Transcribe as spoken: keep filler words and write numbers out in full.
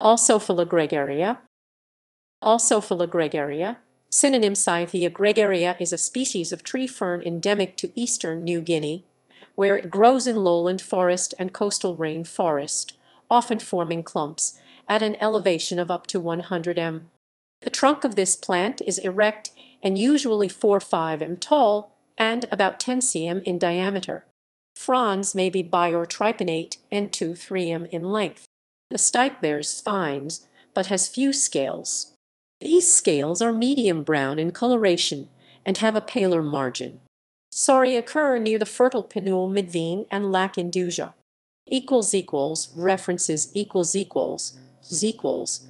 Alsophila gregaria. Alsophila gregaria, synonym Cyathea gregaria, is a species of tree fern endemic to eastern New Guinea, where it grows in lowland forest and coastal rain forest, often forming clumps at an elevation of up to one hundred meters. The trunk of this plant is erect and usually four to five meters tall and about ten centimeters in diameter. Fronds may be bi- or tripinnate and two to three meters in length. The stipe bears spines, but has few scales. These scales are medium brown in coloration and have a paler margin. Sorry occur near the fertile pineal midvein and lack indusia. References equals equals